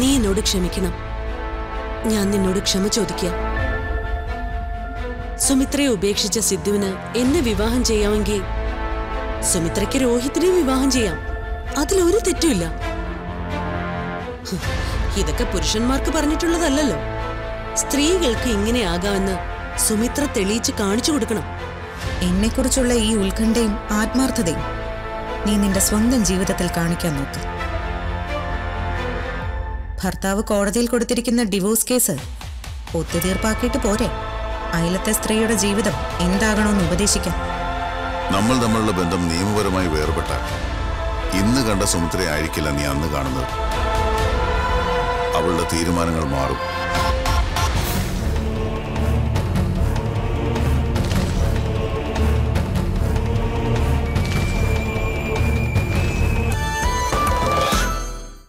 നീ എന്നോട് ക്ഷമിക്കണം. ഞാൻ നിന്നോട് ക്ഷമ ചോദിക്കാം. സുമിത്രയെ ഉപേക്ഷിച്ച സിദ്ധുവിന് എന്നെ വിവാഹം ചെയ്യാമെങ്കിൽ സുമിത്രയ്ക്ക് രോഹിത്തിനെ വിവാഹം ചെയ്യാം. അതിലൊരു തെറ്റുമില്ല. ഇതൊക്കെ പുരുഷന്മാർക്ക് പറഞ്ഞിട്ടുള്ളതല്ലോ. സ്ത്രീകൾക്ക് ഇങ്ങനെയാകാമെന്ന് സുമിത്ര തെളിയിച്ച് കാണിച്ചു കൊടുക്കണം. എന്നെക്കുറിച്ചുള്ള ഈ ഉത്കണ്ഠയും ആത്മാർത്ഥതയും നീ നിന്റെ സ്വന്തം ജീവിതത്തിൽ കാണിക്കാൻ നോക്ക്. ഭർത്താവ് കോടതിയിൽ കൊടുത്തിരിക്കുന്ന ഡിവോഴ്സ് കേസ് ഒത്തുതീർപ്പാക്കിയിട്ട് പോരെ അയലത്തെ സ്ത്രീയുടെ ജീവിതം എന്താകണമെന്ന് ഉപദേശിക്കാം. നമ്മൾ തമ്മിലുള്ള ബന്ധം നിയമപരമായി വേർപെട്ടാൽ ഇന്ന് കണ്ട സുമിത്രയായിരിക്കില്ല നീ അന്ന് കാണുന്നത്. അവളുടെ തീരുമാനങ്ങൾ മാറും.